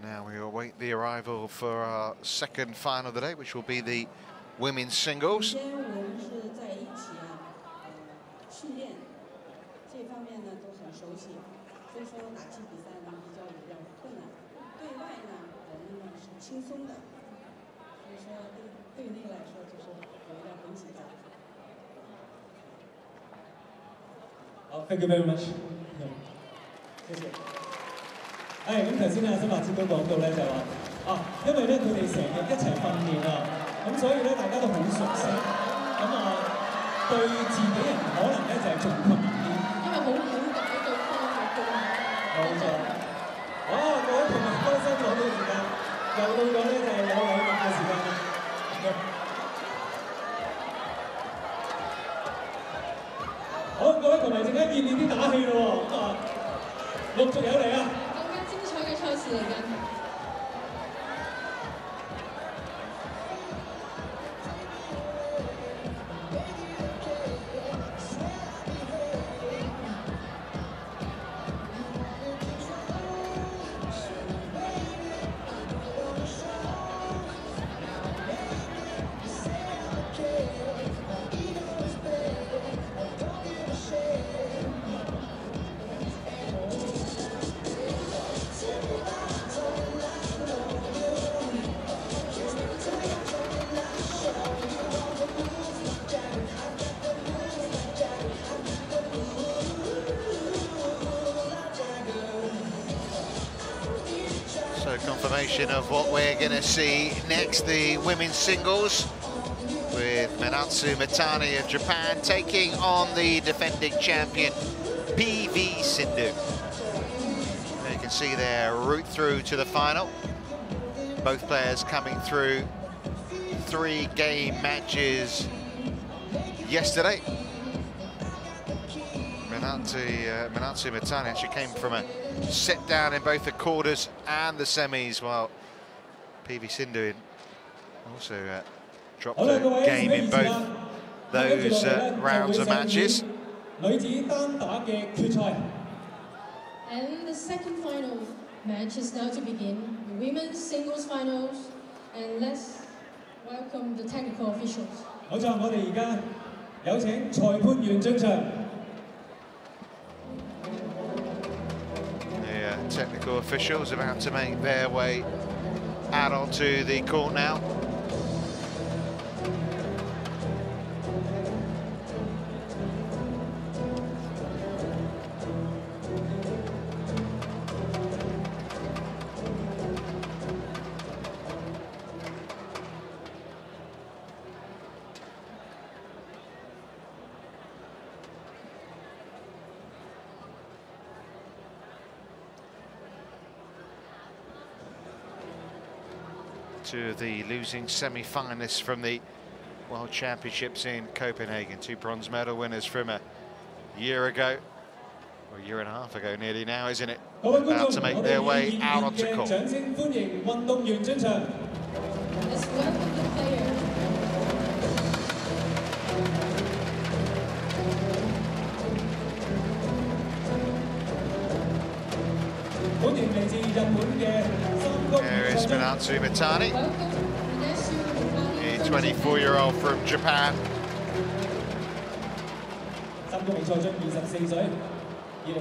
And now we await the arrival for our second final of the day, which will be the women's singles. Thank you very much. Yeah. 咁頭先咧，新華之都講到咧就話，因為咧佢哋成日一齊訓練啊，咁所以咧大家都好熟悉，咁對自己人可能咧就係仲困難啲，因為好了解對方嘅動作。冇錯。各位同學多辛苦啲時間，又到咗咧就係有禮物嘅時間啦。好，各位同學陣間熱烈啲打氣咯喎，陸續有嚟啊！ Of what we're going to see next, the women's singles with Minatsu Mitani of Japan taking on the defending champion P.V. Sindhu. You can see their route through to the final. Both players coming through 3-game matches yesterday. Minatsu Mitani actually came from a set down in both the quarters and the semis, while P.V. Sindhu also dropped a game in both those rounds of matches. And the second final match is now to begin, the women's singles finals, and let's welcome the technical officials. 好，我哋而家有請裁判員進場。 Technical officials about to make their way out onto the court now. Two of the losing semi-finalists from the World Championships in Copenhagen. Two bronze medal winners from a year ago, or a year and a half ago nearly now, isn't it? About to make their way out onto court. Let's welcome the player. There is Minatsu Mitani, a 24-year-old from Japan.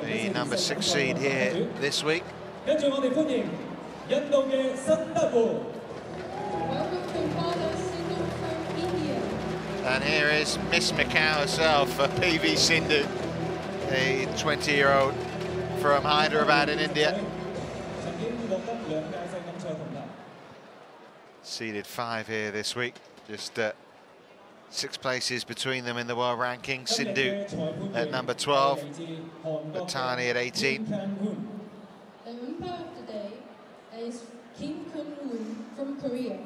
The number 6 seed here this week. And here is Miss Macau herself for P.V. Sindhu, a 20-year-old from Hyderabad in India. Seeded 5 here this week, just 6 places between them in the world rankings. Sindhu at number 12, Mitani at 18. The umpire of the day is Kim Gun-hwan from Korea.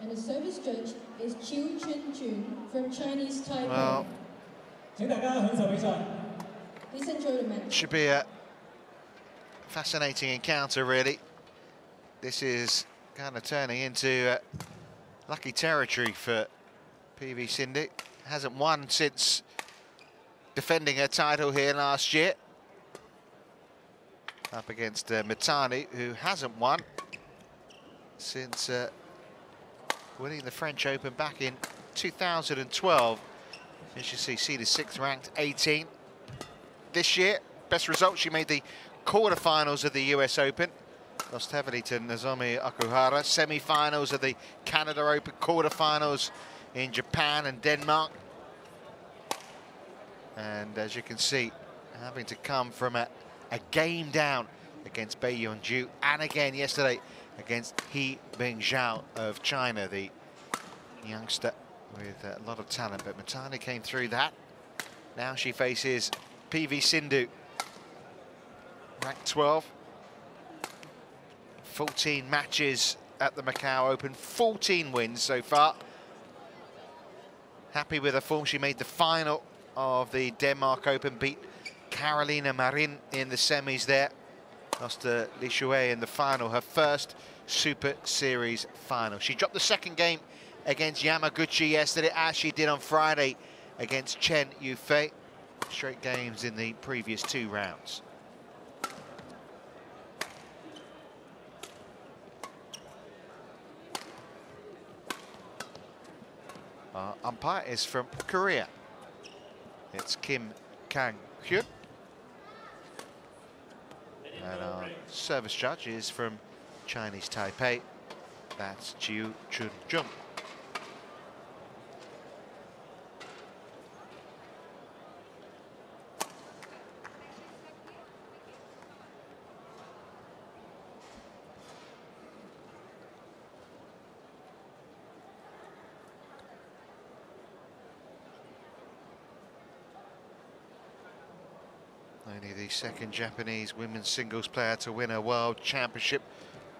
And the service judge is Chiu Chun-Chun from Chinese Taipei. Well, should be a fascinating encounter, really. This is kind of turning into lucky territory for P.V. Sindhu. Hasn't won since defending her title here last year. up against Mitani, who hasn't won since winning the French Open back in 2012. As you see, seeded 6th ranked, 18. This year, best result, she made the quarterfinals of the US Open. Lost heavily to Nozomi Okuhara. Semi-finals of the Canada Open, quarterfinals in Japan and Denmark. And as you can see, having to come from a game down against Bae Yeon-ju, and again yesterday against He Bingzhao of China, the youngster with a lot of talent. But Mitani came through that. Now she faces P.V. Sindhu, ranked 12. 14 matches at the Macau Open, 14 wins so far. Happy with her form. She made the final of the Denmark Open, beat Carolina Marin in the semis there. Lost to Li Shuei in the final, her first Super Series final. She dropped the second game against Yamaguchi yesterday, as she did on Friday against Chen Yufei. Straight games in the previous two rounds. Our umpire is from Korea. It's Kim Gun-hwan. And our service judge is from Chinese Taipei. That's Chiu Chun-Chun. Only the second Japanese women's singles player to win a World Championship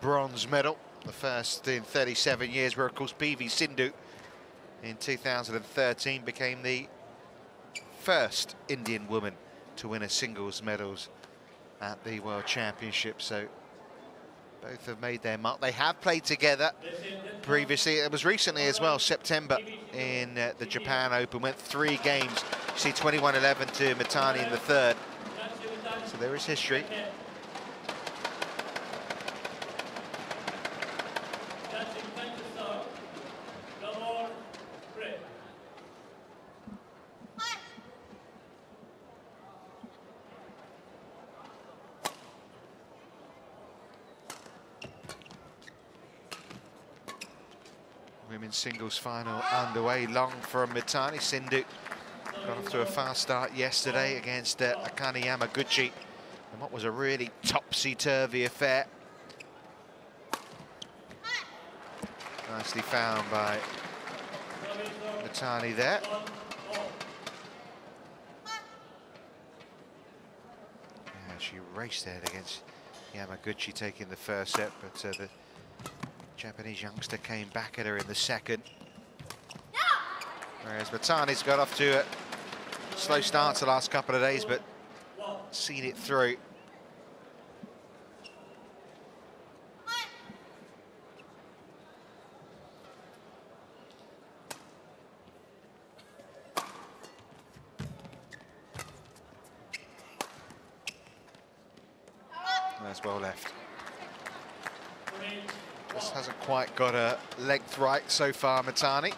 bronze medal. The first in 37 years, where, of course, P.V. Sindhu in 2013 became the first Indian woman to win a singles medals at the World Championship. So both have made their mark. They have played together previously. It was recently as well, September, in the Japan Open. Went 3 games. You see 21-11 to Mitani in the third. So there is history. Women's singles final underway. Long from Mitani. Sindhu got off to a fast start yesterday against Akane Yamaguchi, and what was a really topsy-turvy affair. Nicely found by Mitani there. Yeah, she raced ahead against Yamaguchi, taking the first set, but the Japanese youngster came back at her in the second. Whereas Mitani's got off to a slow starts the last couple of days, but seen it through. That's well left. Just hasn't quite got a length right so far, Mitani.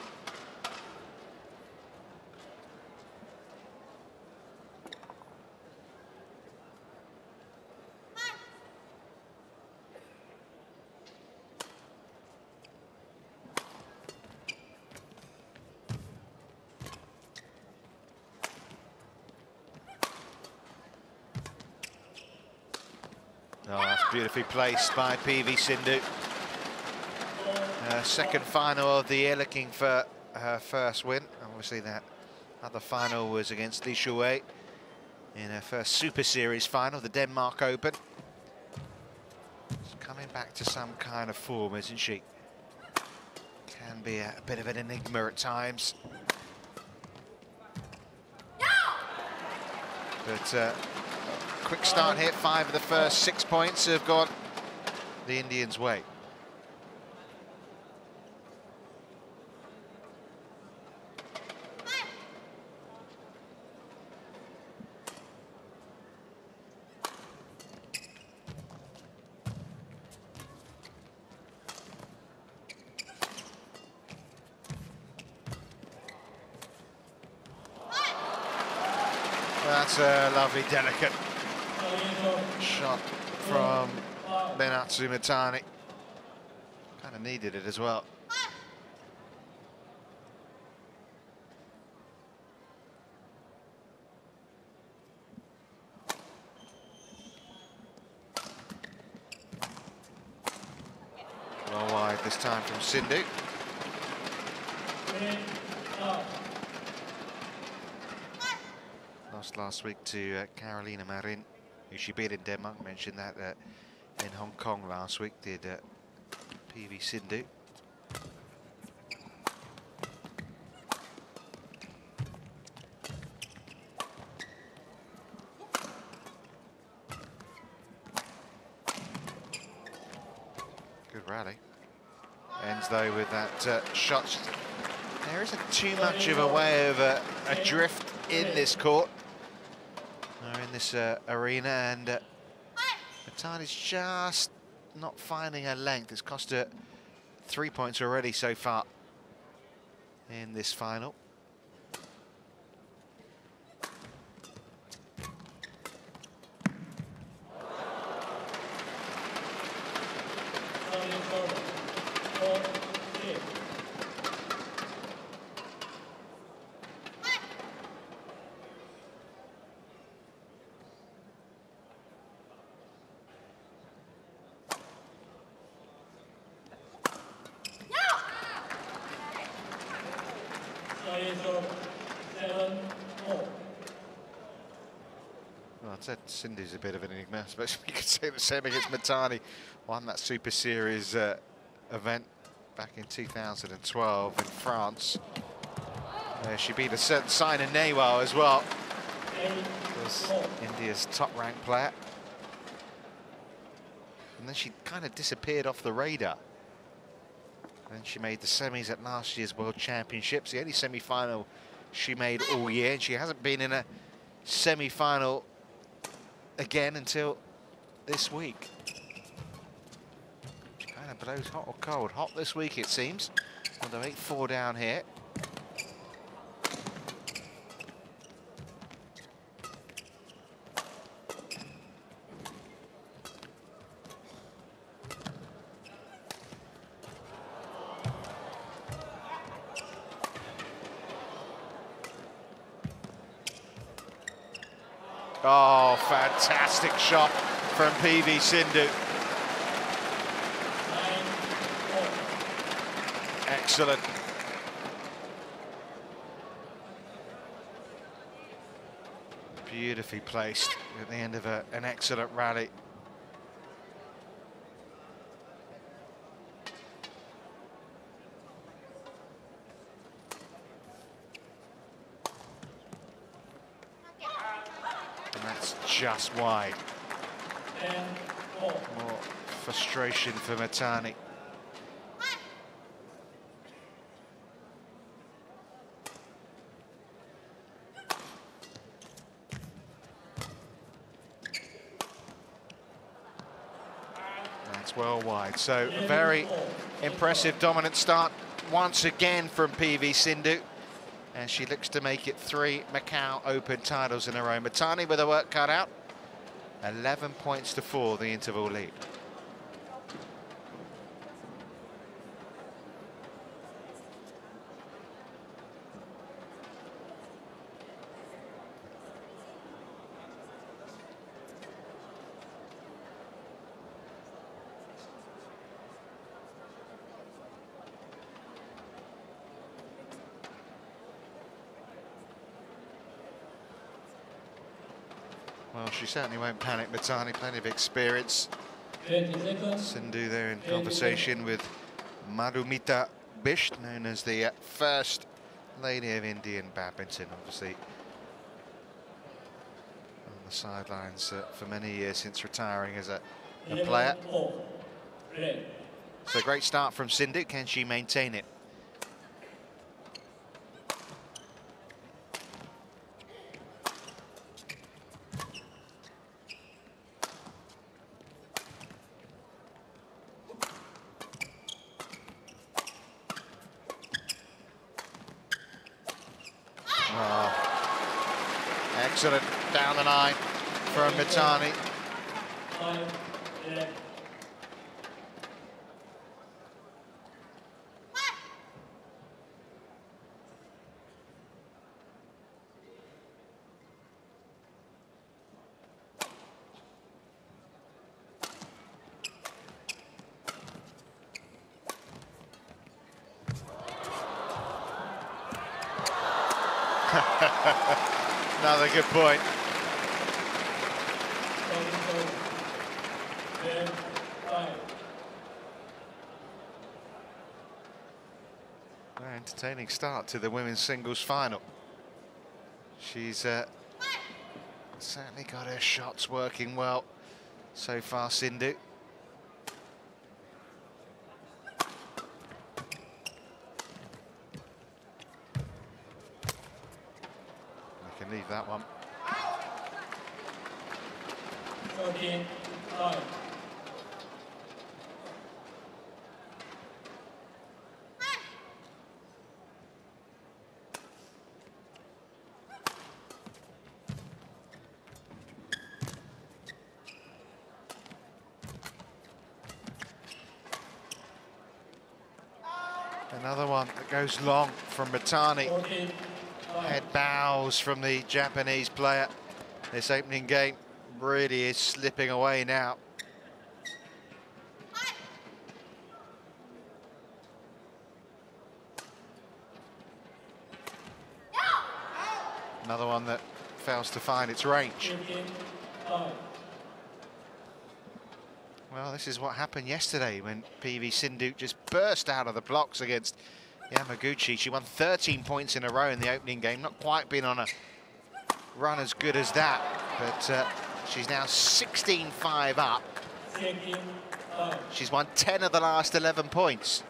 Beautifully placed by P.V. Sindhu. Second final of the year, looking for her first win. Obviously, that other final was against Li Shuei in her first Super Series final, the Denmark Open. She's coming back to some kind of form, isn't she? Can be a bit of an enigma at times. No! But quick start here, 5 of the first 6 points have gone the Indians' way. That's a lovely, delicate shot from Minatsu Mitani. Kind of needed it as well. Well wide this time from Sindhu. Lost last week to Carolina Marin, who she beat in Denmark. Mentioned that in Hong Kong last week, did P.V. Sindhu. Good rally. Ends though with that shot. There isn't too much of a way of a drift in this court, or in this arena, and Mitani's just not finding her length. It's cost her 3 points already so far in this final. Sindhu's a bit of an enigma, especially you could say the same against Mitani. Won that Super Series event back in 2012 in France. She beat a certain Saina Nehwal as well. Was India's top-ranked player. And then she kind of disappeared off the radar. Then she made the semis at last year's World Championships, the only semi-final she made all year. And she hasn't been in a semi-final again until this week. She kind of blows hot or cold. Hot this week, it seems. Although 8-4 down here. Oh, fantastic shot from P.V. Sindhu. Excellent. Beautifully placed at the end of an excellent rally. Just wide. More frustration for Mitani. That's well wide. So a very impressive dominant start once again from P.V. Sindhu. And she looks to make it 3 Macau Open titles in a row. Mitani with her work cut out. 11 points to 4, the interval lead. Well, she certainly won't panic, Mitani, plenty of experience. Sindhu there in conversation with Madhumita Bisht, known as the first lady of Indian badminton, obviously on the sidelines for many years since retiring as a player. So great start from Sindhu, can she maintain it? Excellent. down the line from Mitani. Another good point. An entertaining start to the women's singles final. She's certainly got her shots working well so far, Sindhu. Leave that one. 13, five. Another one that goes long from Mitani. 14. Head bows from the Japanese player. This opening game really is slipping away now. Another one that fails to find its range. Well, this is what happened yesterday when P.V. Sindhu just burst out of the blocks against Yamaguchi. She won 13 points in a row in the opening game. Not quite been on a run as good as that, but she's now 16-5 up. She's won 10 of the last 11 points.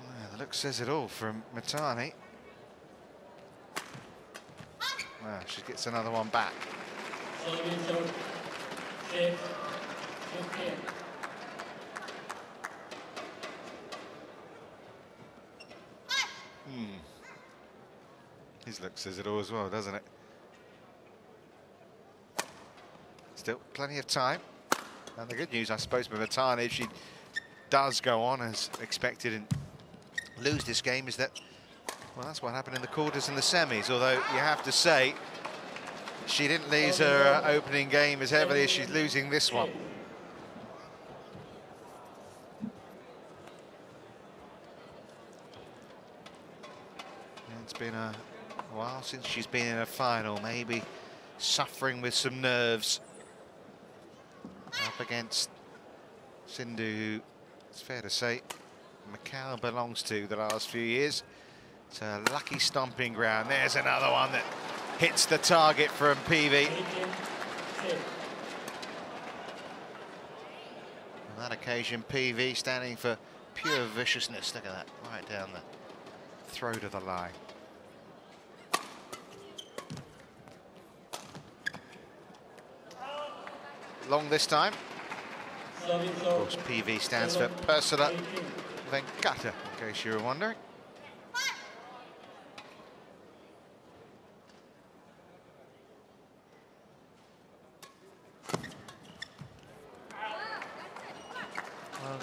Well, the look says it all from Mitani. Well, she gets another one back. His look says it all as well, doesn't it? Still plenty of time. And the good news, I suppose, with Mitani, if she does go on as expected and lose this game, is that, well, that's what happened in the quarters and the semis. Although you have to say, she didn't lose her opening game as heavily as she's losing this one. It's been a while since she's been in a final, maybe suffering with some nerves. Up against Sindhu, who, it's fair to say, Macau belongs to the last few years. It's a lucky stomping ground. There's another one that hits the target from P.V. On that occasion, P.V. standing for pure viciousness. Look at that, right down the throat of the line. Long this time. Of course, P.V. stands for Pusarla Venkata, in case you were wondering.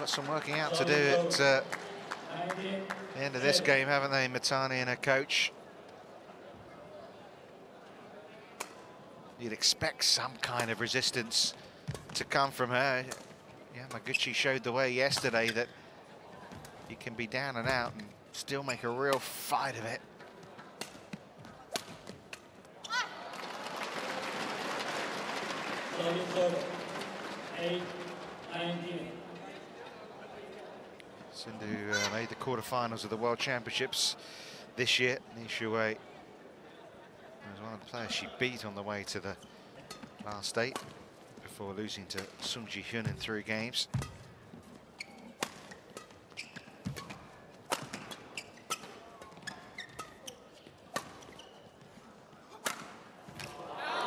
Some working out to do at the end of this game, haven't they, Mitani and her coach? You'd expect some kind of resistance to come from her. Yeah, Yamaguchi showed the way yesterday that you can be down and out and still make a real fight of it. Sindhu made the quarterfinals of the World Championships this year. Li Shuei was one of the players she beat on the way to the last eight before losing to Sung Ji-hyun in 3 games.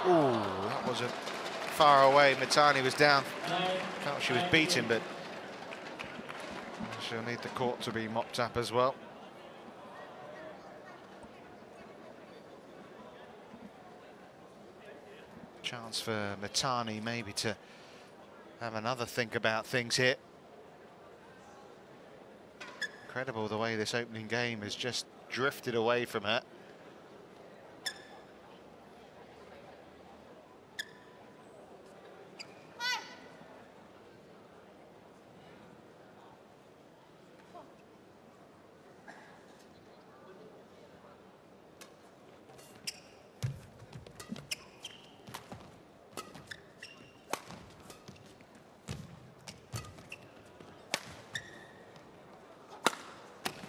Ooh, that wasn't far away. Mitani was down. Felt she was beaten, but she'll need the court to be mopped up as well. Chance for Mitani maybe to have another think about things here. Incredible the way this opening game has just drifted away from her.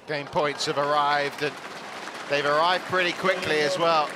Game points have arrived, and they've arrived pretty quickly as well.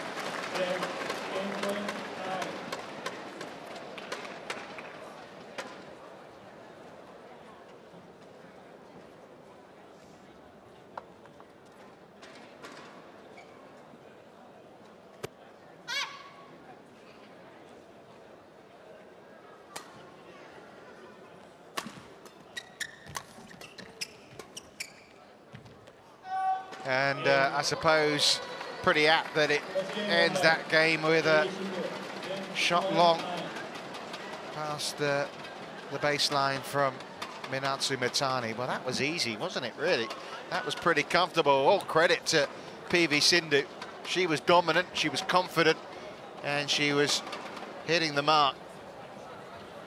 And I suppose pretty apt that it ends that game with a shot long past the baseline from Minatsu Mitani. Well, that was easy, wasn't it, really? That was pretty comfortable. All credit to P.V. Sindhu. She was dominant, she was confident, and she was hitting the mark.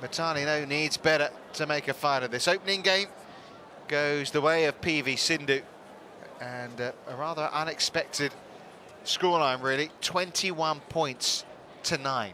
Mitani, no needs better to make a fight of this. Opening game goes the way of P.V. Sindhu. And a rather unexpected scoreline, really. 21 points to 9.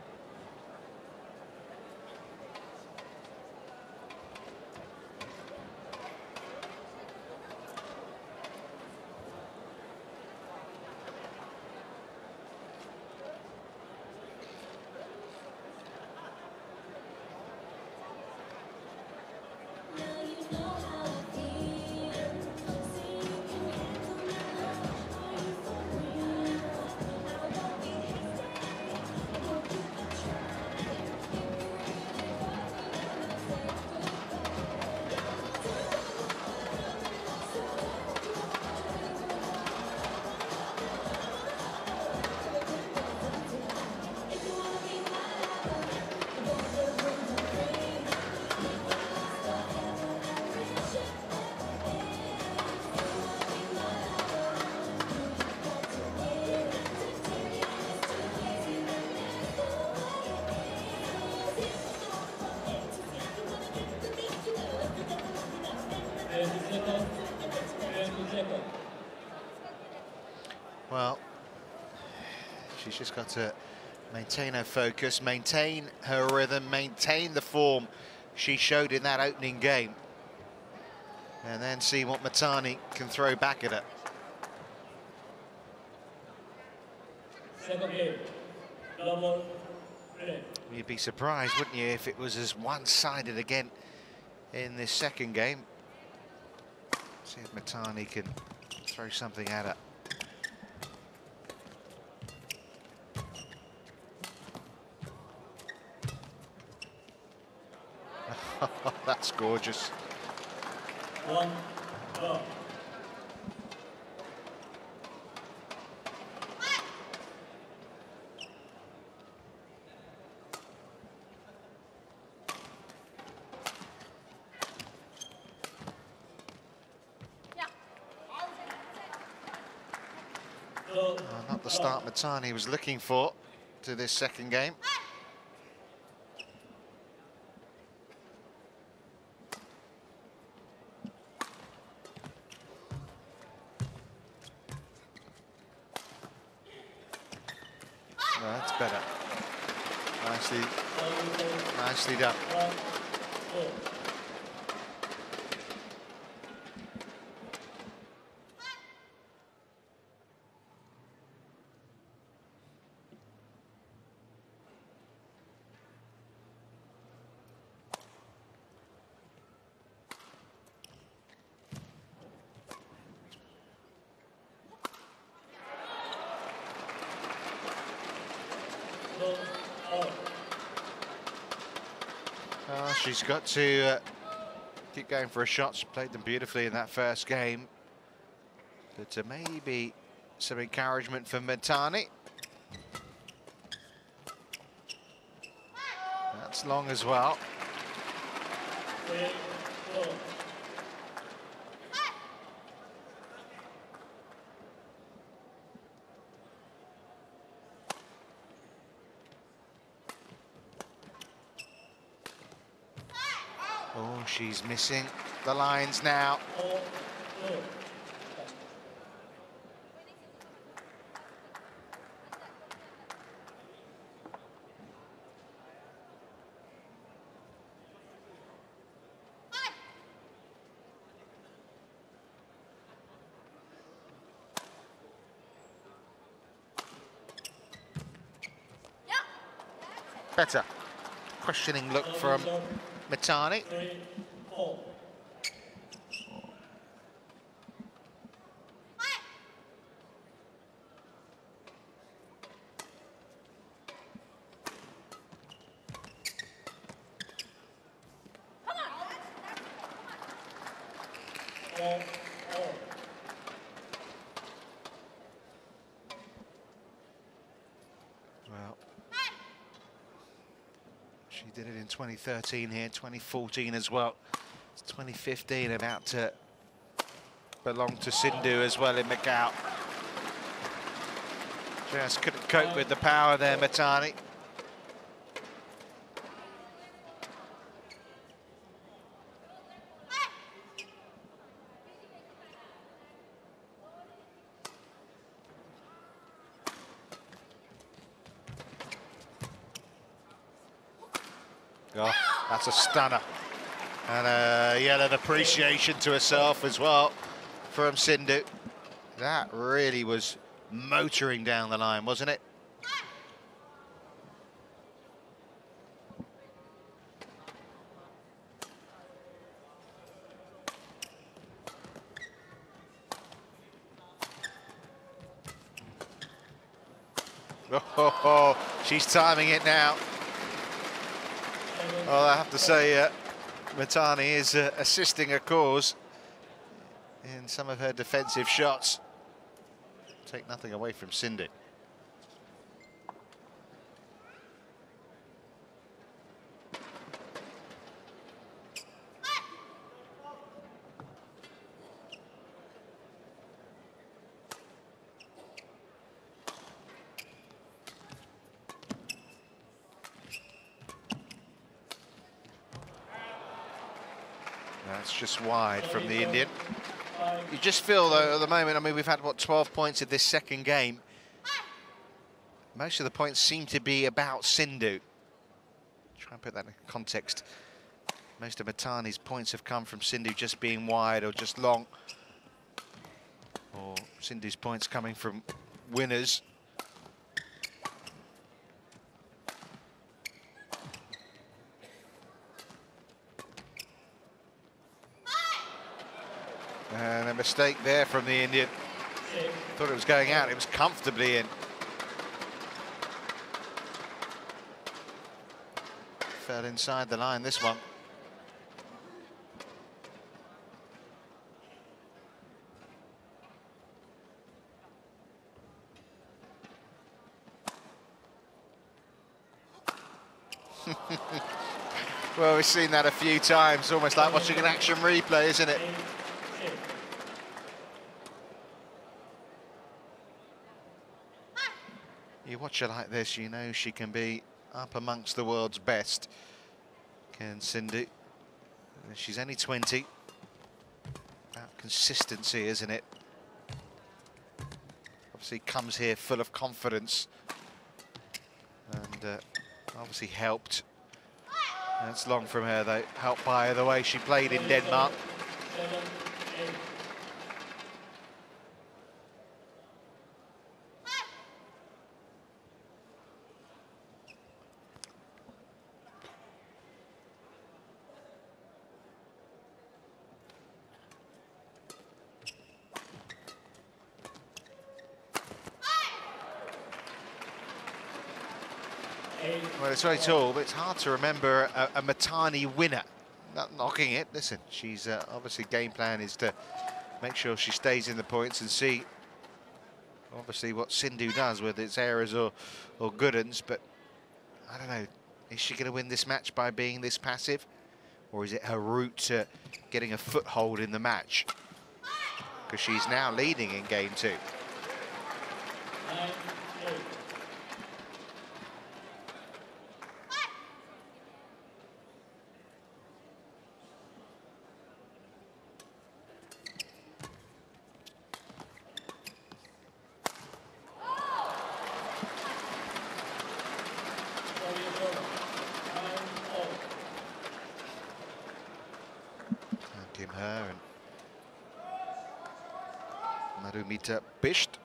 Well, she's just got to maintain her focus, maintain her rhythm, maintain the form she showed in that opening game, and then see what Mitani can throw back at her. You'd be surprised, wouldn't you, if it was as one-sided again in this second game. See if Mitani can throw something at her. That's gorgeous. One, two. Well, not the start Mitani was looking for to this second game. No, that's better. Nicely done. Oh, she's got to keep going for her shots. She played them beautifully in that first game. But maybe some encouragement for Mitani. minutes long as well. Oh, she's missing the lines now. Better questioning look from Mitani. Well, she did it in 2013 here, 2014 as well. It's 2015 about to belong to Sindhu as well in Macau. Just couldn't cope with the power there, Mitani. That's a stunner, and a yell of appreciation to herself as well from Sindhu. That really was motoring down the line, wasn't it? Oh, she's timing it now. Well, I have to say, Mitani is assisting her cause in some of her defensive shots. Take nothing away from Sindhu. Just wide from the Indian. You just feel, though, at the moment, I mean, we've had, what, 12 points in this second game. Most of the points seem to be about Sindhu. Try and put that in context. Most of Mitani's points have come from Sindhu just being wide or just long. Or Sindhu's points coming from winners. And a mistake there from the Indian. Thought it was going out, it was comfortably in. Fell inside the line, this one. Well, we've seen that a few times, almost like watching an action replay, isn't it? You watch her like this, you know she can be up amongst the world's best. Can Sindhu? She's only 20. About consistency, isn't it? Obviously comes here full of confidence. And obviously helped. That's long from her, though. Helped by her, the way she played in Denmark. Well, it's very tall, but it's hard to remember a Mitani winner. Not knocking it. Listen, she's obviously game plan is to make sure she stays in the points and see, obviously, what Sindhu does with its errors or good uns. But I don't know, Is she going to win this match by being this passive? Or is it her route to getting a foothold in the match? Because she's now leading in game two. Madhumita Bisht,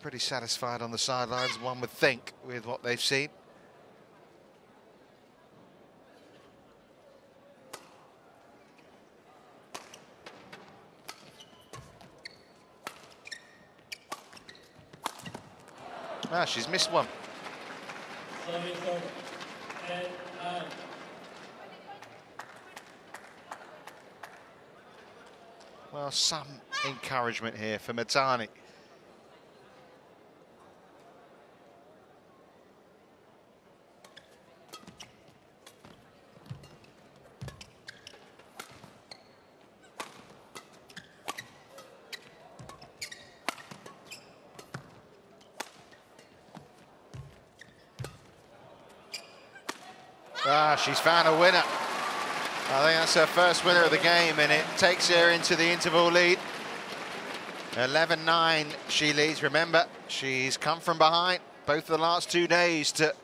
pretty satisfied on the sidelines, one would think, with what they've seen. Ah, she's missed one. Well, some encouragement here for Mitani. Ah, she's found a winner. I think that's her first winner of the game, and it takes her into the interval lead. 11-9 she leads. Remember, she's come from behind both of the last 2 days to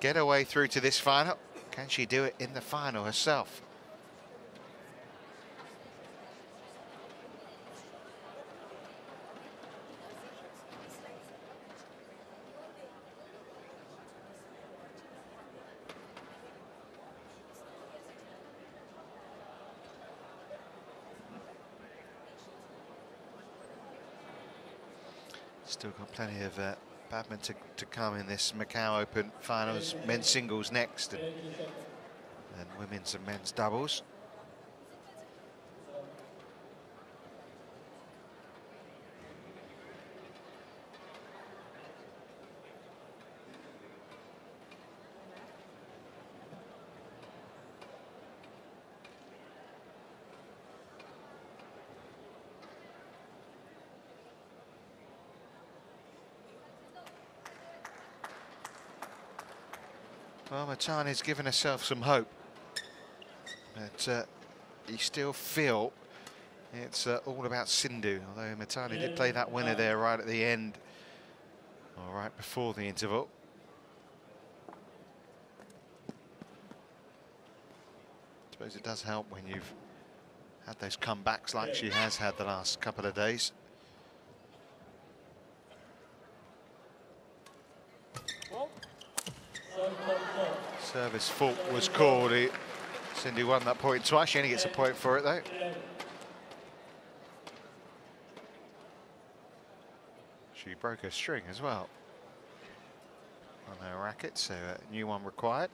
get her way through to this final. Can she do it in the final herself? Still got plenty of badminton to come in this Macau Open finals, men's singles next, and women's and men's doubles. Well, Mitani's given herself some hope, but you still feel it's all about Sindhu, although Mitani did play that winner there right at the end, or right before the interval. I suppose it does help when you've had those comebacks like she has had the last couple of days. Service fault was called. Sindhu won that point twice. She only gets a point for it, though. She broke her string as well on her racket, so a new one required.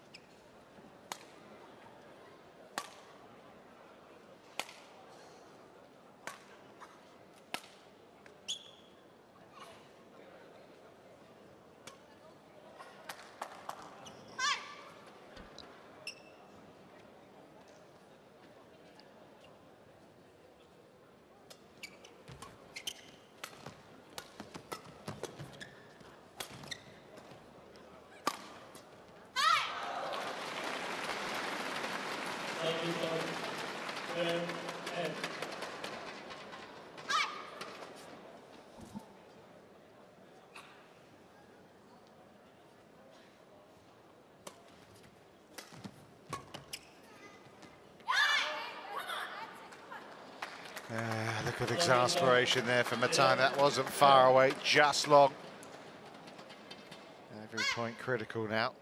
Look at exasperation there for Mitani. That wasn't far away, just long. Every point critical now.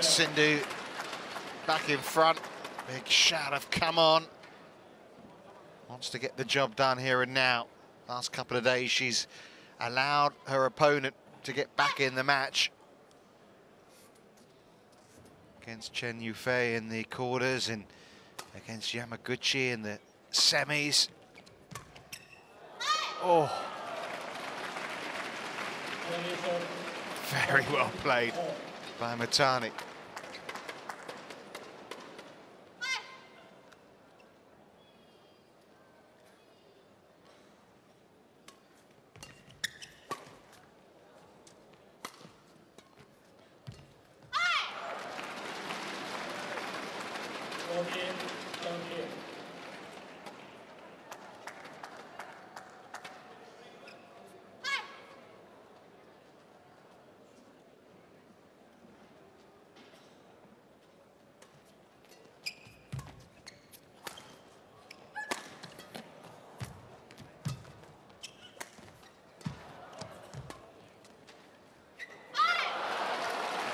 Sindhu back in front. Big shout of come on. Wants to get the job done here and now. Last couple of days, she's allowed her opponent to get back in the match. Against Chen Yufei in the quarters and against Yamaguchi in the semis. Oh. Very well played by Mitani.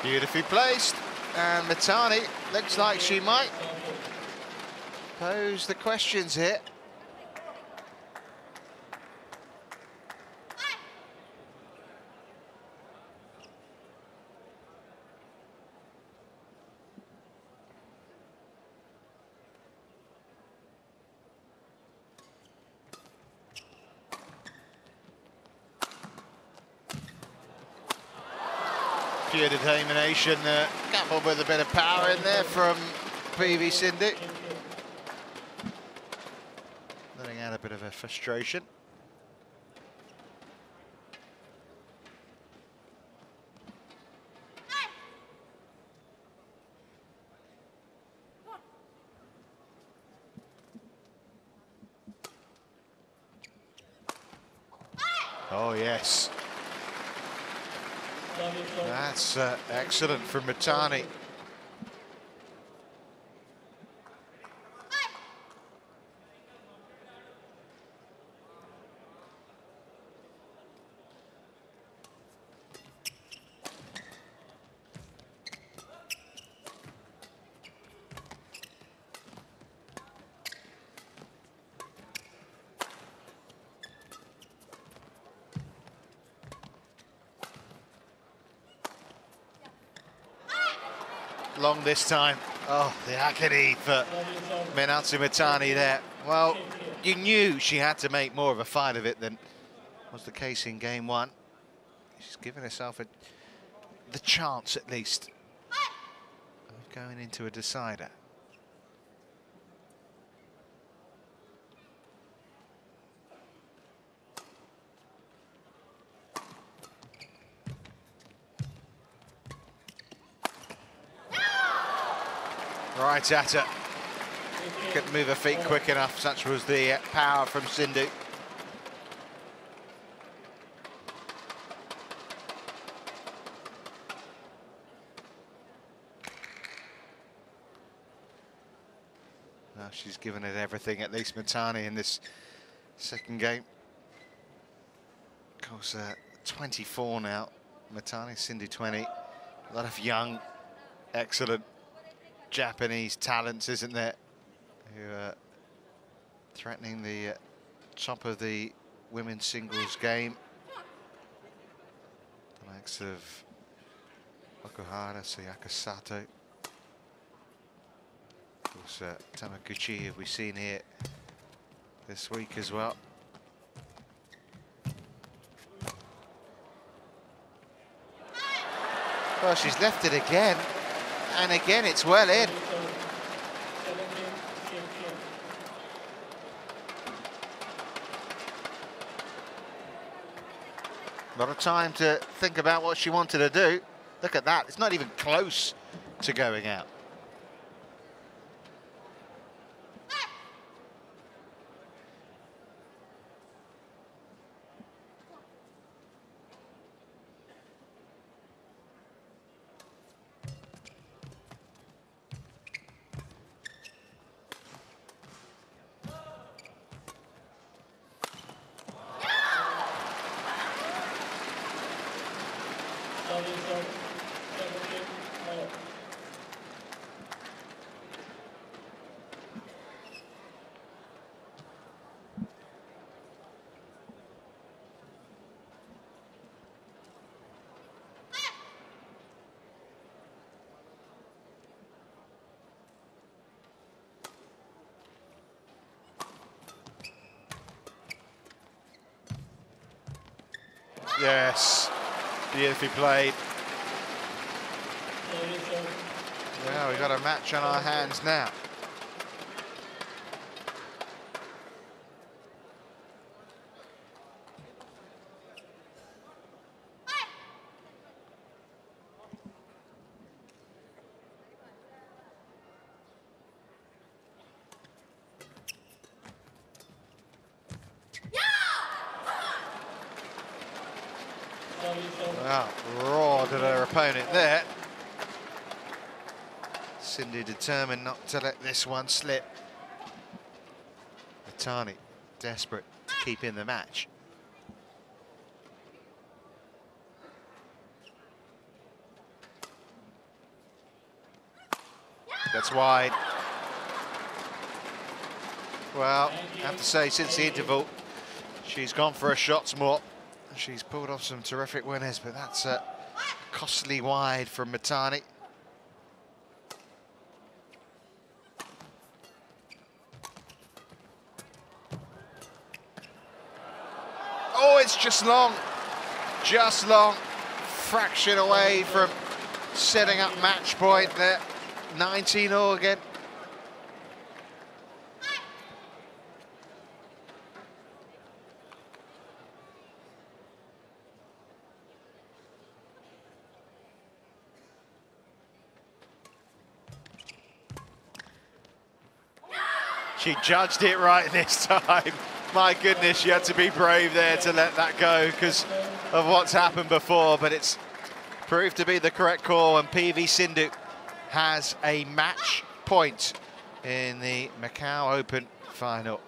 Beautifully placed, and Mitani looks like she might pose the questions here. Pure determination, coupled with a bit of power in there from P.V. Sindhu. Letting out a bit of a frustration. Oh, yes. That's excellent from Mitani. Long this time. Oh, the agony for Minatsu Mitani there. Well, you knew she had to make more of a fight of it than was the case in game one. She's given herself the chance, at least, of going into a decider. Right at her. Couldn't move her feet quick enough. Such was the power from Sindhu. Now she's given it everything, at least Mitani, in this second game. Of course, 24 now. Mitani, Sindhu 20. A lot of young, excellent Japanese talents, isn't there, who are threatening the top of the women's singles game. The likes of Okuhara, Sayaka Sato. Of course, Tamaguchi have we seen here this week as well. Well, she's left it again. And again, it's well in. A lot of time to think about what she wanted to do. Look at that. It's not even close to going out. Yes, beautifully played. Well, we've got a match on our hands now. Determined not to let this one slip. Mitani desperate to keep in the match. That's wide. Well, I have to say, since the interval, she's gone for her shots more. She's pulled off some terrific winners, but that's a costly wide from Mitani. Just long, fraction away from setting up match point there. 19-all again. She judged it right this time. My goodness, you had to be brave there to let that go because of what's happened before, but it's proved to be the correct call, and P.V. Sindhu has a match point in the Macau Open final.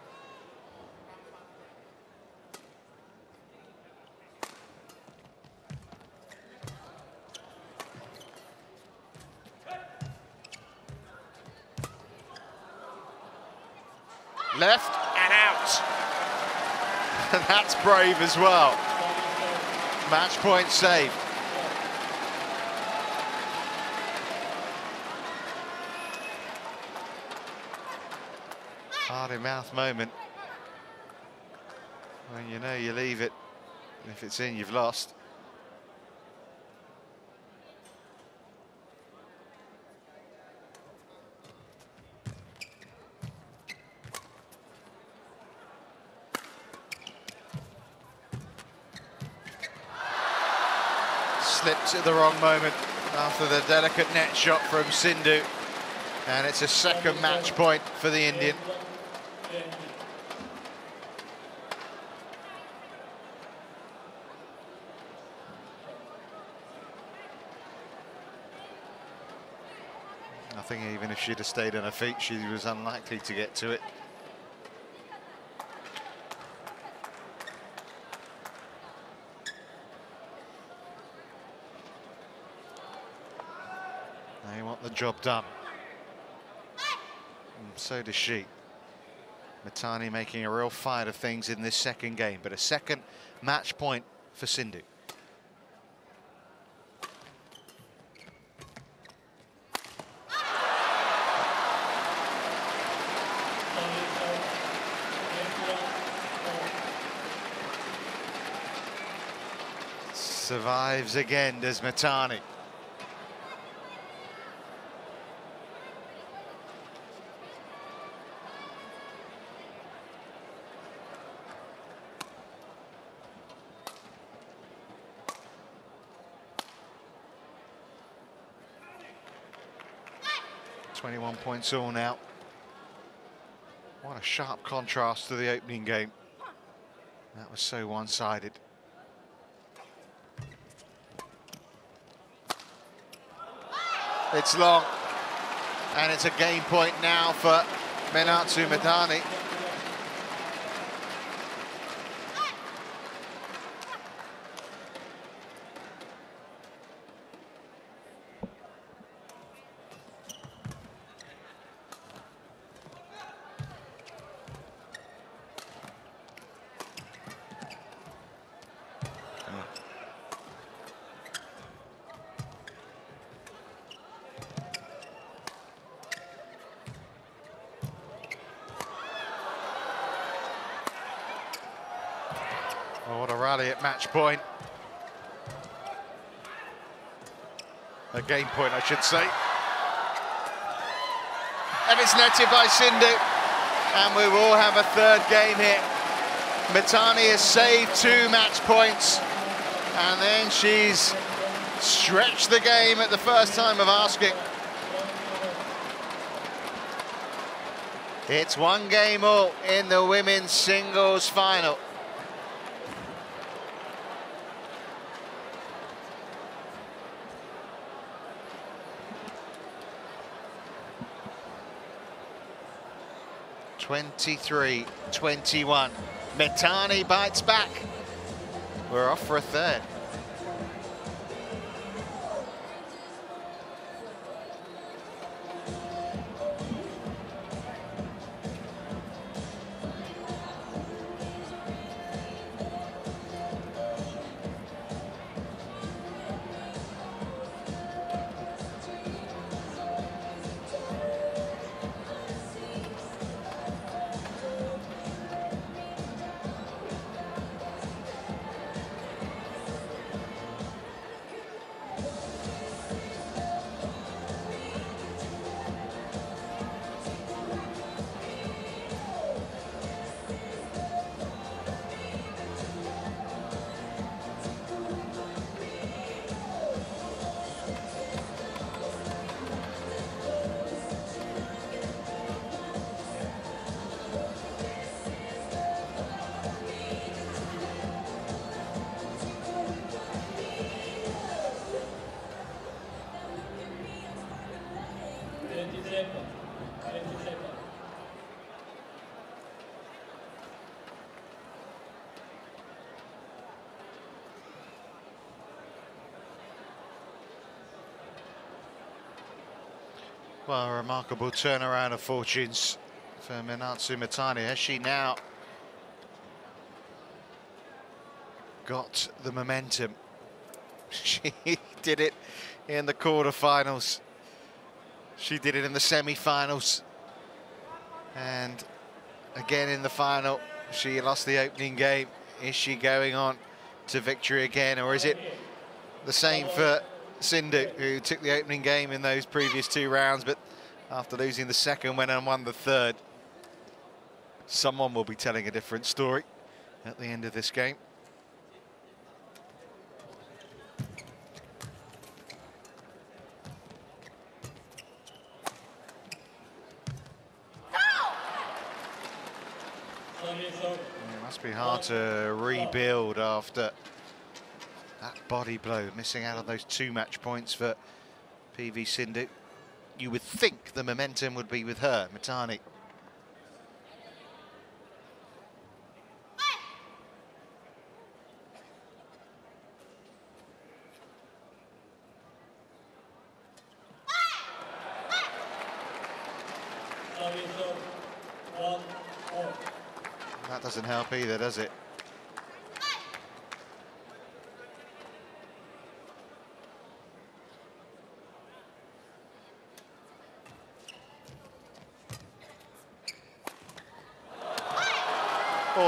Left and out. And that's brave as well. Match point saved. Hard in mouth moment. When you know you leave it, and if it's in, you've lost. Slipped at the wrong moment after the delicate net shot from Sindhu, and it's a second match point for the Indian. I think even if she'd have stayed on her feet, she was unlikely to get to it. Job done. And so does she. Mitani making a real fight of things in this second game, but a second match point for Sindhu. Survives again, does Mitani. Points all now. What a sharp contrast to the opening game. That was so one-sided. It's long, and it's a game point now for Minatsu Mitani. rally at match point. A game point, I should say. And it's netted by Sindhu. And we will have a third game here. Mitani has saved 2 match points. And then she's stretched the game at the first time of asking. It's 1 game all in the women's singles final. (23-21). Mitani bites back. We're off for a third. Well, a remarkable turnaround of fortunes for Minatsu Mitani. Has she now got the momentum? She did it in the quarterfinals. She did it in the semi-finals. And again in the final, she lost the opening game. Is she going on to victory again, or is it the same for Sindhu, who took the opening game in those previous 2 rounds, but after losing the second, went and won the third? Someone will be telling a different story at the end of this game. It must be hard to rebuild after that body blow, missing out on those 2 match points for P.V. Sindhu. You would think the momentum would be with her, Mitani. That doesn't help either, does it?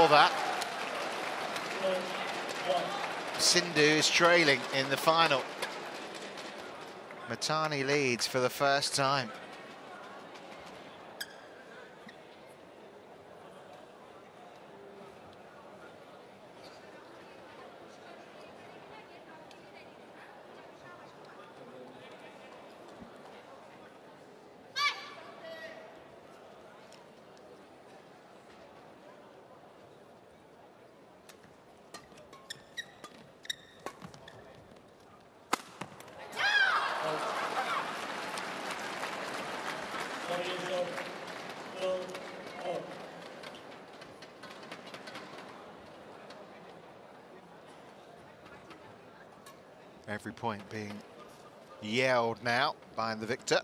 That. Sindhu is trailing in the final. Mitani leads for the first time. Every point being yelled now by the victor.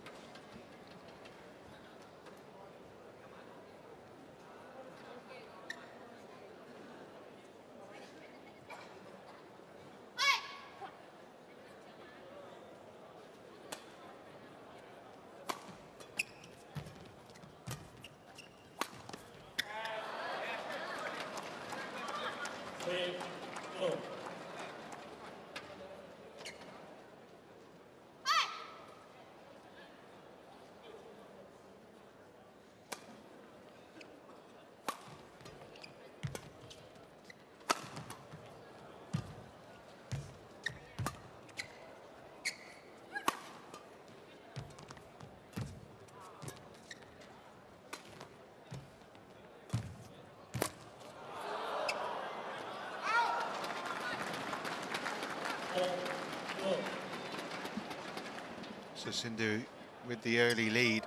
So Sindhu with the early lead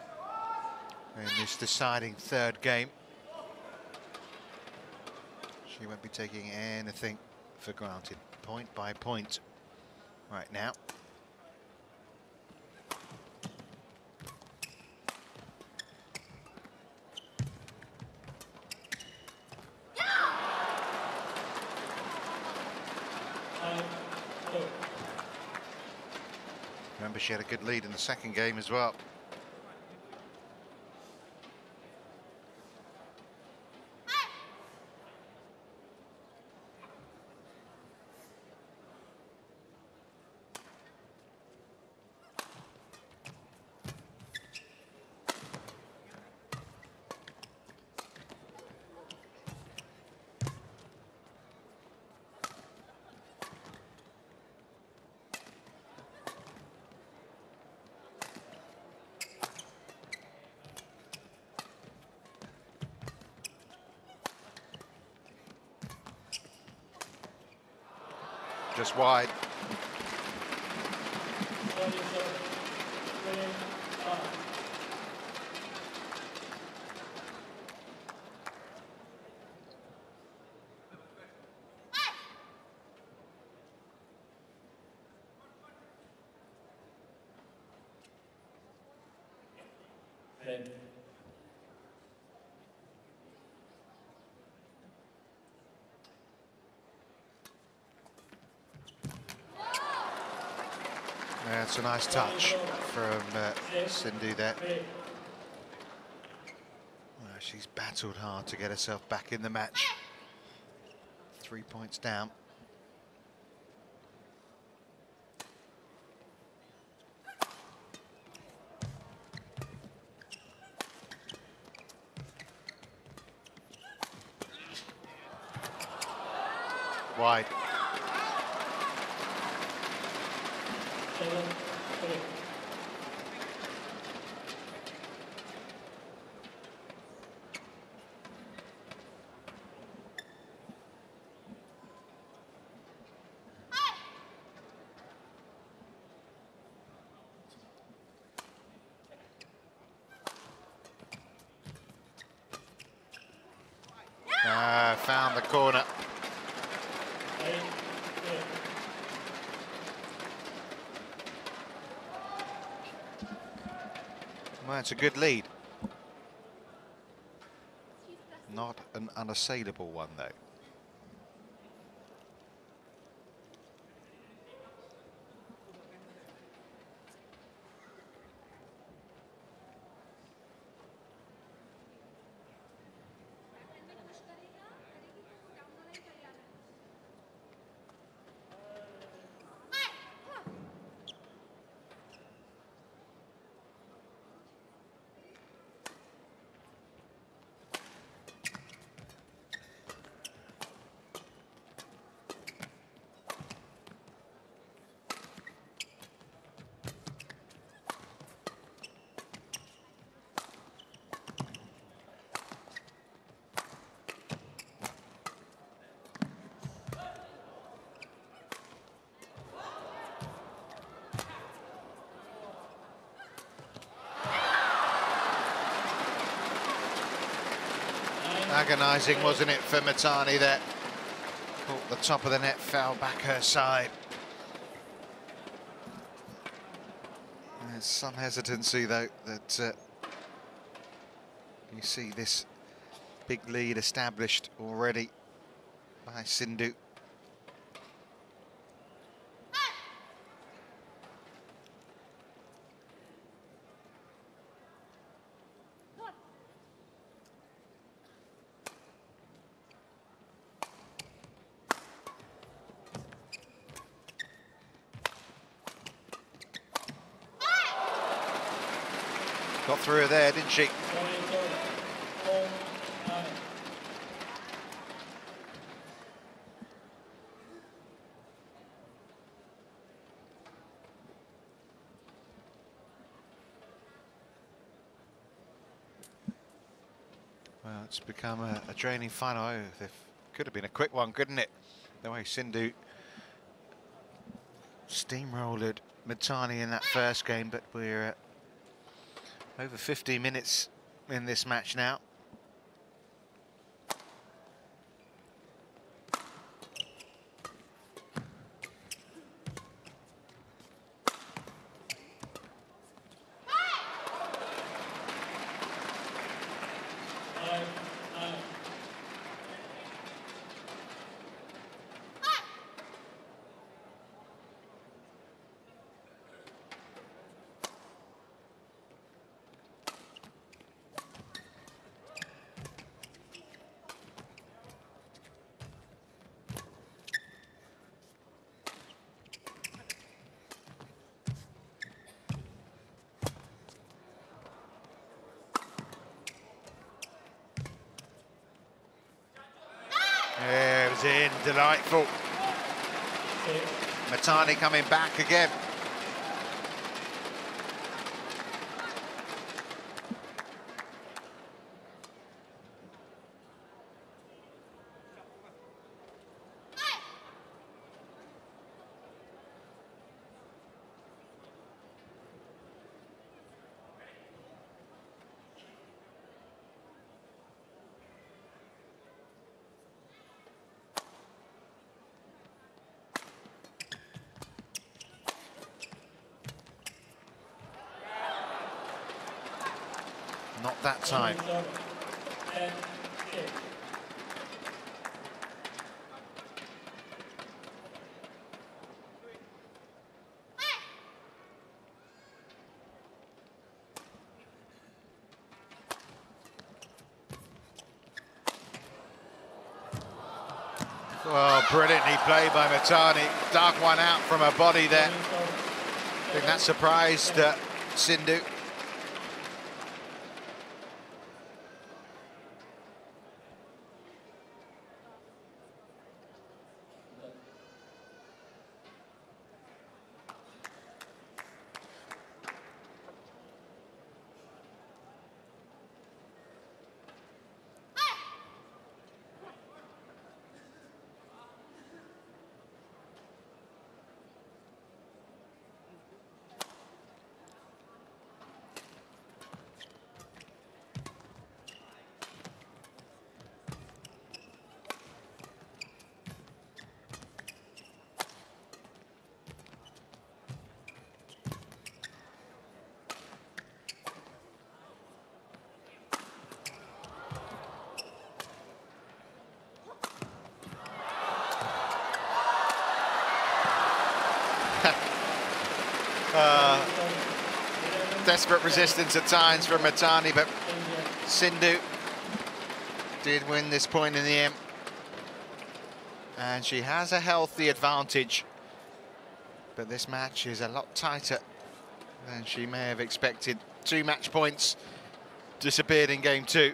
in this deciding third game. She won't be taking anything for granted, point by point right now. Remember, she had a good lead in the second game as well. Just wide. That's a nice touch from Sindhu there. Well, she's battled hard to get herself back in the match. 3 points down. Wide. Found the corner. Well, it's a good lead. Not an unassailable one, though. Agonising, wasn't it, for Mitani there? Caught the top of the net, fell back her side. There's some hesitancy, though, that you see this big lead established already by Sindhu. Got through her there, didn't she? Well, it's become a draining final. Oh, there could have been a quick one, couldn't it? The way Sindhu steamrolled Mitani in that first game, but we're over 50 minutes in this match now. In delightful. Mitani coming back again. Not that time. Well, brilliantly played by Mitani. Dug one out from her body there. I think that surprised Sindhu. Desperate resistance at times from Mitani, but Sindhu did win this point in the end. And she has a healthy advantage, but this match is a lot tighter than she may have expected. 2 match points disappeared in game 2.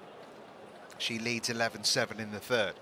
She leads 11-7 in the third.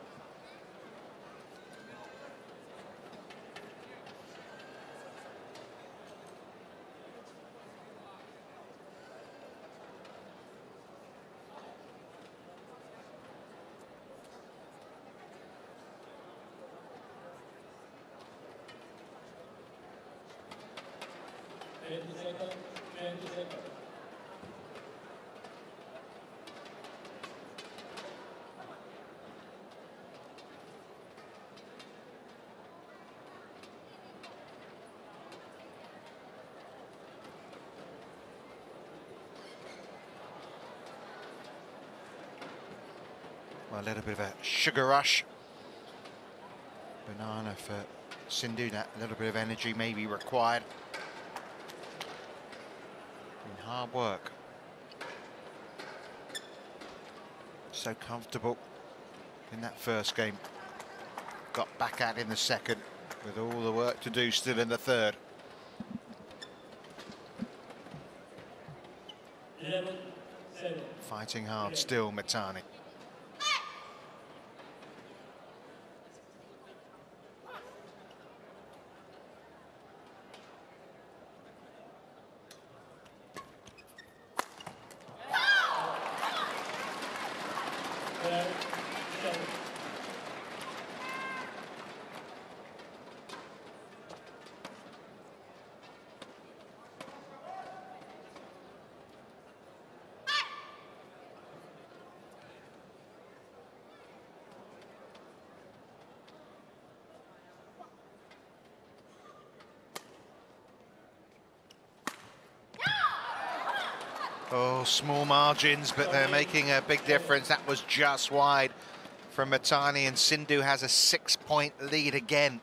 A little bit of a sugar rush. Banana for Sindhu, that a little bit of energy may be required. And hard work. So comfortable in that first game. Got back out in the second with all the work to do still in the third. Fighting hard still, Mitani. Oh, small margins, but they're making a big difference. That was just wide from Mitani, and Sindhu has a 6-point lead again.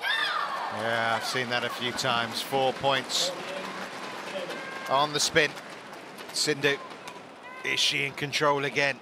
Yeah, I've seen that a few times. 4 points on the spin. Sindhu, is she in control again?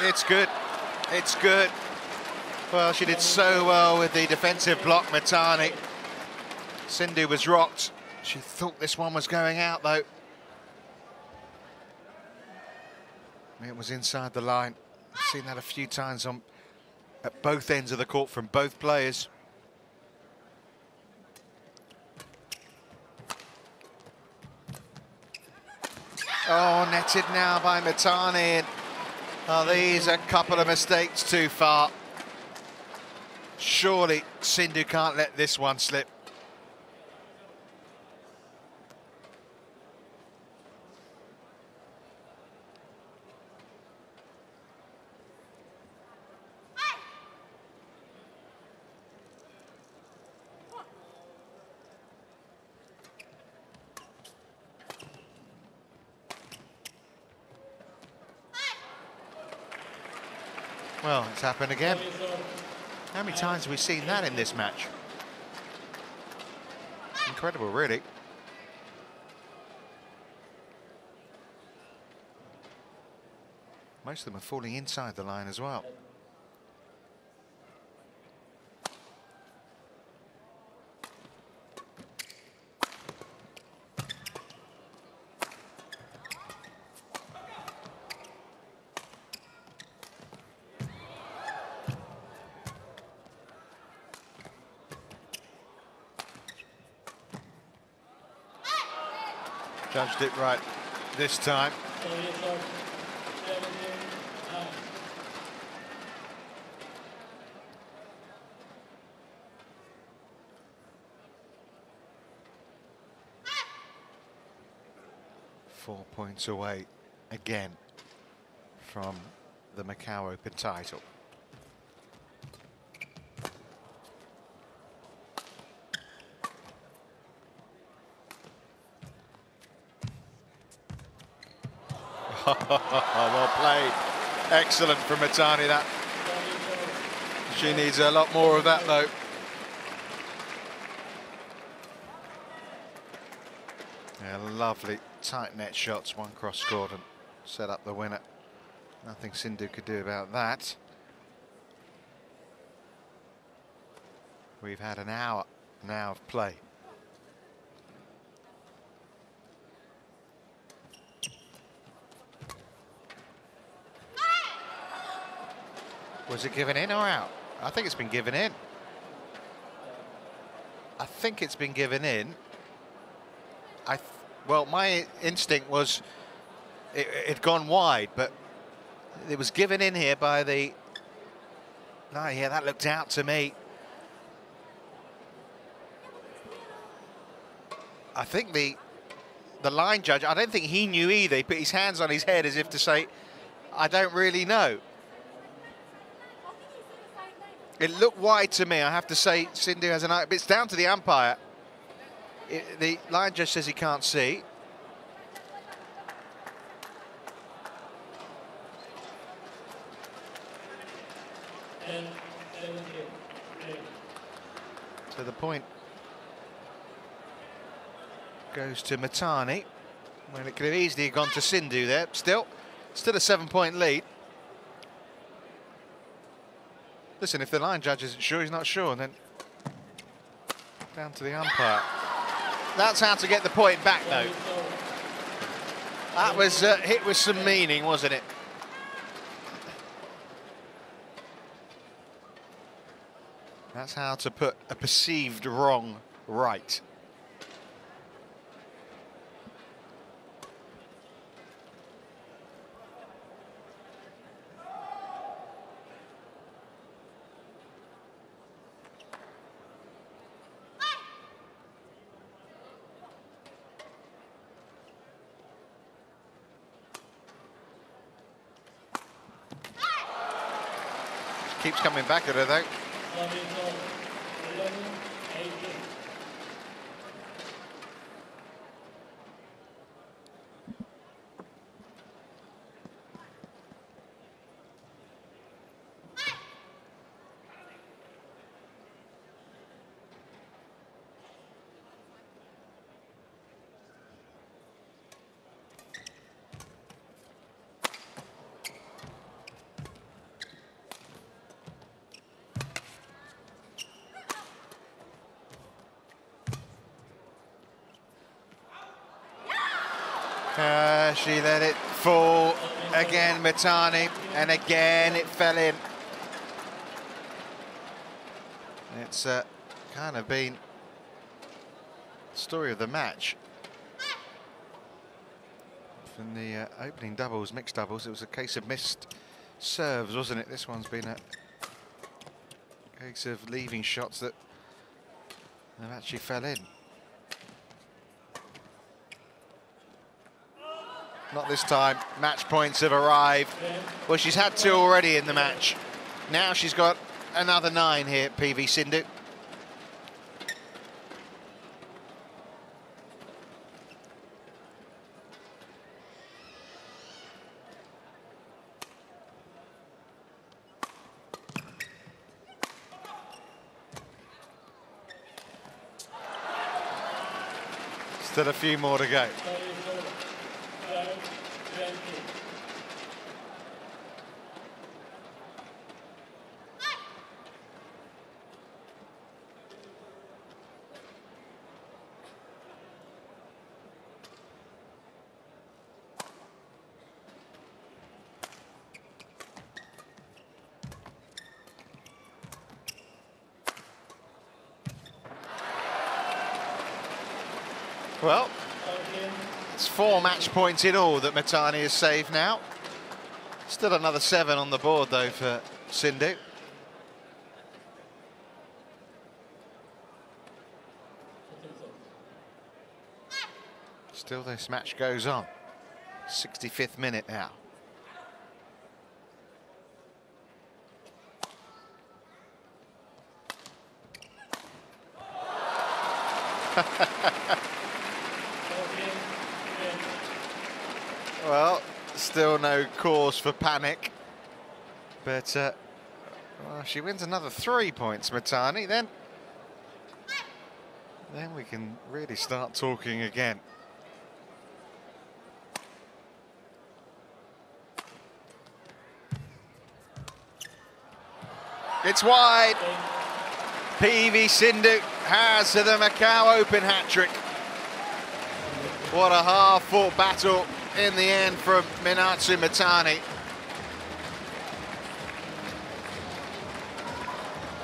It's good. It's good. Well, she did so well with the defensive block, Mitani. Sindhu was rocked. She thought this one was going out, though. It was inside the line. I've seen that a few times on at both ends of the court from both players. Oh, netted now by Mitani. Oh, these are a couple of mistakes too far. Surely Sindhu can't let this one slip. Well, it's happened again. How many times have we seen that in this match? Incredible, really. Most of them are falling inside the line as well. Judged it right this time. Four points away again from the Macau Open title. Well played. Excellent from Mitani, that. She needs a lot more of that, though. Yeah, lovely tight net shots, one cross court and set up the winner. Nothing Sindhu could do about that. We've had an hour now of play. Was it given in or out? I think it's been given in. I think it's been given in. Well, my instinct was it'd gone wide, but it was given in here by the... No, yeah, that looked out to me. I think the line judge, I don't think he knew either. He put his hands on his head as if to say, I don't really know. It looked wide to me. I have to say, Sindhu has an eye. But it's down to the umpire. The line judge says he can't see. So the point goes to Mitani. Well, it could have easily gone to Sindhu there. Still a 7-point lead. Listen, if the line judge isn't sure, he's not sure, and then down to the umpire. That's how to get the point back, though. That was hit with some meaning, wasn't it? That's how to put a perceived wrong right. Keeps coming back at her, though. She let it fall again, Mitani, and again it fell in. It's kind of been the story of the match. From the opening doubles, mixed doubles, it was a case of missed serves, wasn't it? This one's been a case of leaving shots that have actually fell in. Not this time, match points have arrived. Well, she's had two already in the match. Now she's got another 9 here, P.V. Sindhu. Still a few more to go. Well, it's 4 match points in all that Mitani has saved now. Still another 7 on the board, though, for Sindhu. Still this match goes on. 65th minute now. Well, still no cause for panic, but well, she wins another 3 points, Mitani, then we can really start talking again. It's wide. P.V. Sindhu has the Macau Open hat-trick. What a hard-fought battle in the end from Minatsu Mitani.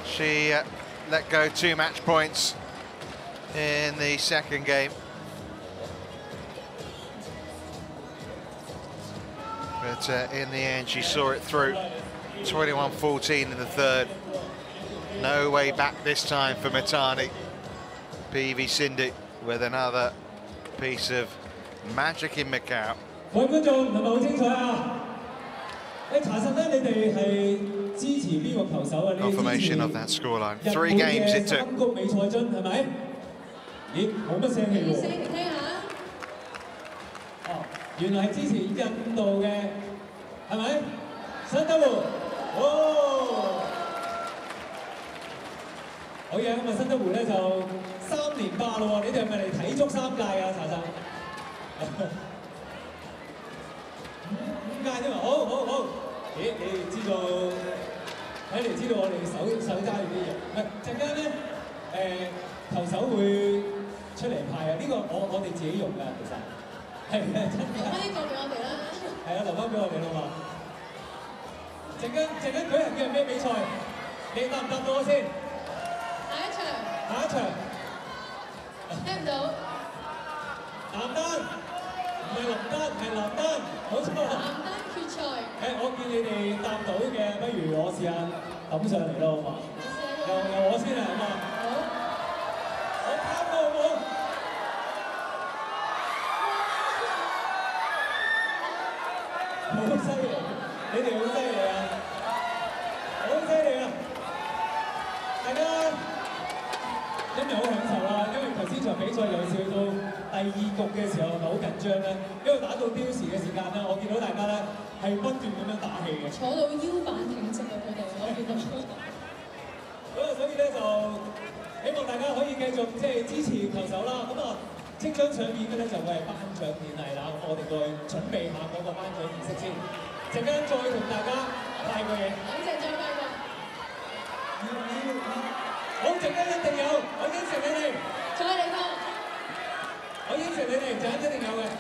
She let go 2 match points in the second game. But in the end, she saw it through. 21-14 in the third. No way back this time for Mitani. P.V. Sindhu with another piece of magic in Macau. Confirmation of that scoreline. 3 games it took. 睇嚟知道我哋手揸住啲嘢，唔係陣間咧投手會出嚟派啊！呢個我哋自己用㗎，其實係啊，真係。留翻呢個俾我哋啦。係啊，留翻俾我哋啦嘛。陣間舉行嘅係咩比賽？你答唔答到我先？下一場。下一場。聽唔到。藍單，唔係綠單，係藍單，冇錯。藍單決賽。我見你哋答到嘅，不如我試下揼上嚟咯，好嘛？由我先啊，好嘛？ 好犀利啊！大家今日好享受啦，因為頭先場比賽有少到第二局嘅時候係好緊張咧，因為打到標時嘅時間咧，我見到大家咧係不斷咁樣打氣嘅，坐到腰板挺直啊！佢哋我見到。咁啊，所以咧就希望大家可以繼續即係支持球手啦。咁啊，即將上演嘅咧就會係頒獎典禮啦。咁我哋過去準備下嗰個頒獎儀式先。 陣間再同大家派個嘢，等陣再派個。好，陣間一定有，我應承你哋。再嚟個，我應承你哋，陣間一定有嘅。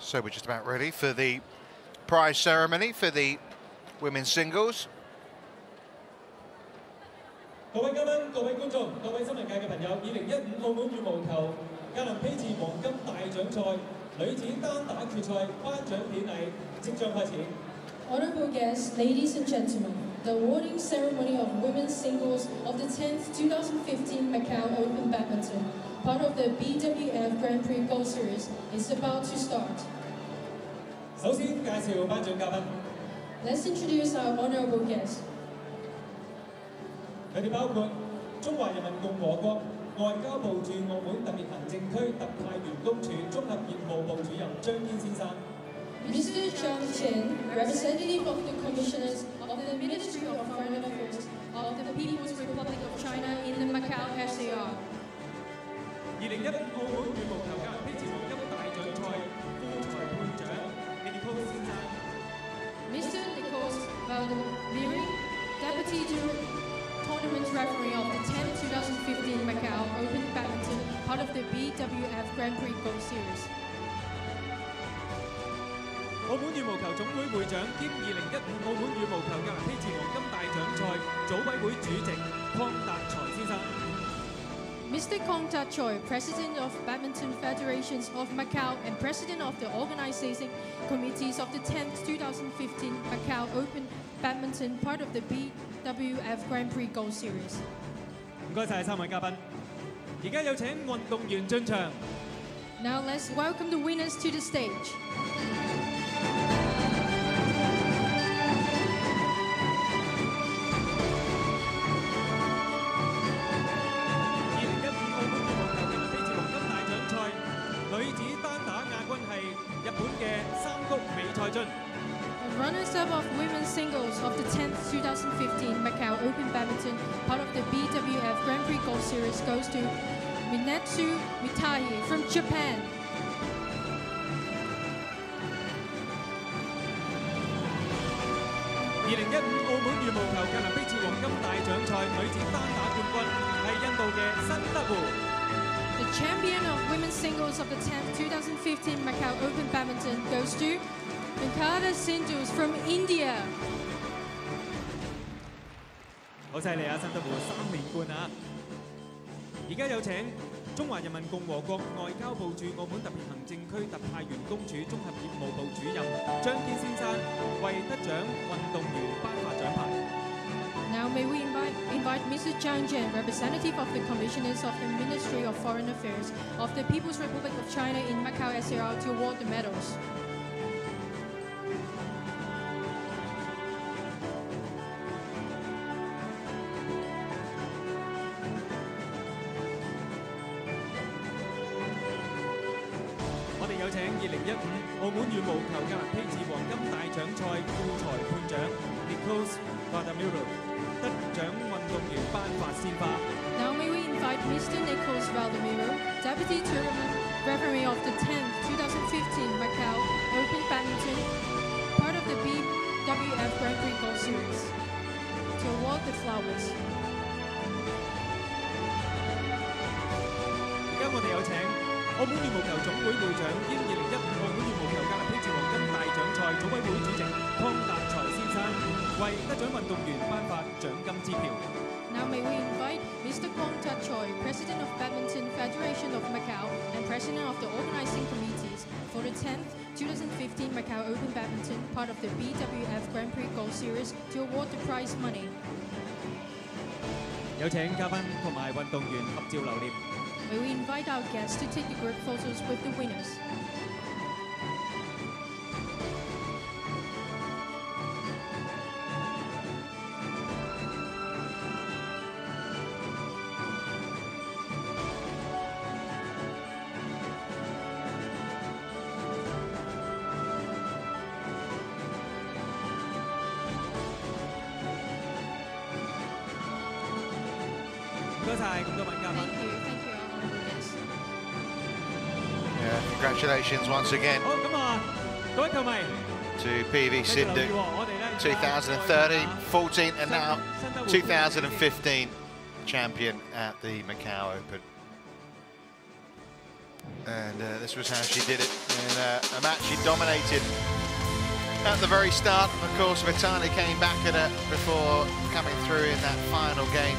So we're just about ready for the prize ceremony for the. Women's singles. 各位嘉賓、各位觀眾、各位新聞界嘅朋友，2015澳門羽毛球格林披治黃金大獎賽女子單打決賽頒獎典禮即將開始。Honourable guests, ladies and gentlemen, the awarding ceremony of women's singles of the 10th 2015 Macau Open Badminton, part of the BWF Grand Prix Gold Series, is about to start. 首先介紹頒獎嘉賓。 Let's introduce our honourable guests. 佢哋包括中華人民共和國外交部駐澳門特別行政區特派員公署綜合業務部主任張堅先生。Mr. Zhang Jian, representative of the commissioners of the Ministry of Foreign Affairs of the People's Republic of China in the Macau SAR. 2015澳門羽毛球格林披治黃金大獎賽副裁判長Nicholas先生。 Mr. Nicholas Valdemiri, Deputy Tournament Referee of the 10th 2015 Macau Open Badminton, part of the BWF Grand Prix Gold Series. 澳門羽毛球總會會長兼2015澳門羽毛球格林披治黃金大獎賽組委會主席康達才先生。Mr. Kong Tat Choi, President of Badminton Federations of Macau and President of the Organizing Committees of the 10th 2015 Macau Open Badminton, part of the BWF Grand Prix Gold Series. 唔該曬三位嘉賓，而家有請運動員進場。Now let's welcome the winners to the stage. 2015 Macau Open Badminton, part of the BWF Grand Prix Gold Series, goes to Minatsu Mitani from Japan. 2015澳門羽毛球格林披治黃金大獎賽女子單打冠軍係印度嘅辛德湖。The champion of women's singles of the 10th 2015 Macau Open Badminton goes to Minatsu Sindhu from India. 好犀利啊！辛德湖3連冠啊！而家有請中華人民共和國外交部駐澳門特別行政區特派員公署綜合業務部主任張堅先生為得獎運動員頒發獎牌。Now may we invite Mr. Zhang Jian, representative of the Commissioners of the Ministry of Foreign Affairs of the People's Republic of China in Macau SAR, to award the medals. 2015澳門羽毛球格林披治黃金大獎賽副裁判長 Rose Badamuro 得獎運動員頒發鮮花。Now may we invite Mr. Nicholas Valdemiro, Deputy Tournament Referee of the 10th 2015 Macau Open Badminton, part of the BWF Grand Prix Gold Series, to award the flowers. 而家我哋有請。 澳門羽毛球總會會長兼2015澳門羽毛球界乒乓黃金大獎賽組委會主席康達才先生為得獎運動員頒發獎金支票。Now may we invite Mr. Kong Tat Choi, President of Badminton Federation of Macau and President of the Organizing Committees for the 10th 2015 Macau Open Badminton, part of the BWF Grand Prix Gold Series, to award the prize money. 有請嘉賓同埋運動員合照留念。 May we invite our guests to take the group photos with the winners. 唔該曬咁多位嘉賓。 Congratulations once again to P.V. Sindhu, 2013, 14 and now 2015 champion at the Macau Open. And this was how she did it in a match she dominated at the very start. Of course, Mitani came back at her before coming through in that final game.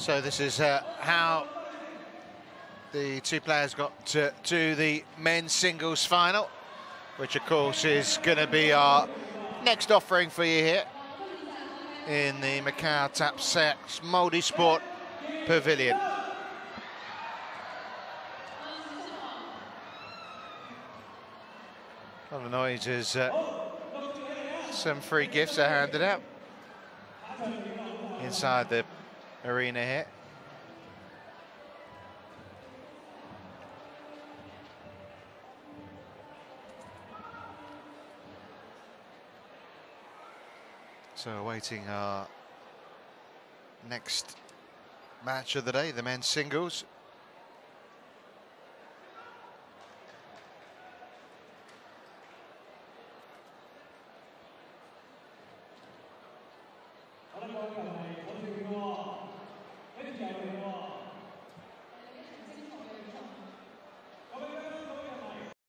So this is how the two players got to the men's singles final, which of course is going to be our next offering for you here in the Macau Tapsec Multisport Pavilion. A lot of noise as some free gifts are handed out inside the arena here. So awaiting our next match of the day, the men's singles.